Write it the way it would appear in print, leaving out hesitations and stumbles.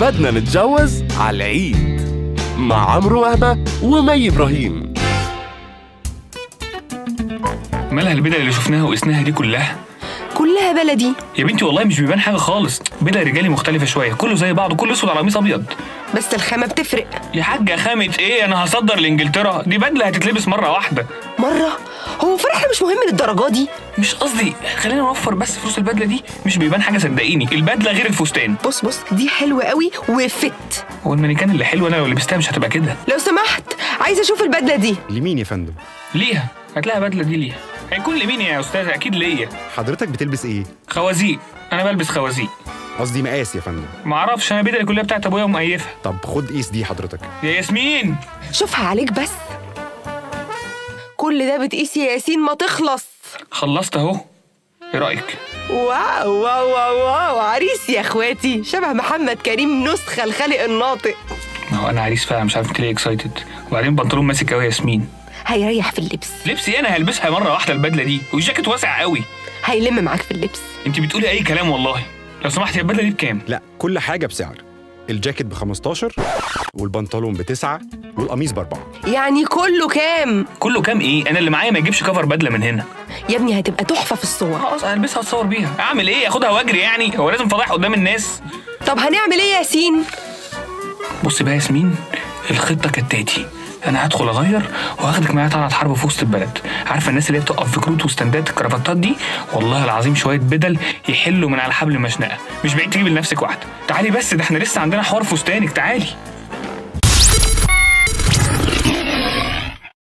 بدنا نتجوز على العيد مع عمرو وهبة ومي إبراهيم. مالها البدل اللي شفناها وقسناها دي كلها؟ كلها بلدي يا بنتي، والله مش بيبان حاجة خالص. بدل رجالي مختلفة شوية، كله زي بعضه، كله أسود على قميص أبيض، بس الخامة بتفرق. يا حاجة خامة إيه؟ أنا هصدر لإنجلترا، دي بدلة هتتلبس مرة واحدة. مرة؟ هو فرحنا مش مهم للدرجة دي. مش قصدي، خلينا نوفر بس فلوس البدلة دي، مش بيبان حاجة صدقيني، البدلة غير الفستان. بص بص، دي حلوة قوي وفت. هو المانيكان اللي حلوة أنا لو لبستها مش هتبقى كده. لو سمحت، عايزة أشوف البدلة دي. لمين يا فندم؟ ليها، هتلاقي بدلة دي ليها. هيكون لمين يا أستاذ؟ أكيد ليا. حضرتك بتلبس إيه؟ خوازيق. أنا بلبس خوازيق. قصدي مقاس يا فندم. معرفش، أنا بدلة كلها بتاعت أبويا ومقيفها. طب خد قيس دي حضرتك. يا ياسمين شوفها عليك بس. كل ده بتقيس يا ياسين؟ ما تخلص. خلصت اهو، ايه رايك؟ واو واو واو، عريس يا اخواتي، شبه محمد كريم نسخه الخالق الناطق. ما هو انا عريس فعلا، مش عارف ليه اكسايتد. وبعدين بنطلون ماسك قوي يا ياسمين، هيريح في اللبس. لبسي انا هلبسها مره واحده البدله دي، والجاكيت واسع قوي، هيلم معاك في اللبس. انت بتقولي اي كلام والله. لو سمحتي، البدله دي بكام؟ لا، كل حاجه بسعر. الجاكيت ب15، والبنطلون ب9، والقميص ب4. يعني كله كام؟ كله كام ايه؟ انا اللي معايا ما يجيبش كفر بدله من هنا. يا ابني هتبقى تحفه في الصور. خلاص هلبسها اتصور بيها، اعمل ايه؟ اخدها واجري يعني؟ هو لازم فضايح قدام الناس؟ طب هنعمل ايه يا ياسين؟ بص بقى يا ياسمين، الخطه كالتاتي. انا هدخل اغير وهاخدك معايا طلعه حرب في وسط البلد. عارفه الناس اللي بتقف في كروت وستاندات الكرافتات دي؟ والله العظيم شويه بدل يحلوا من على حبل المشنقه. مش بعيد تجيب لنفسك واحده. تعالي بس، ده احنا لسه عندنا حوار فستانك. تعالي.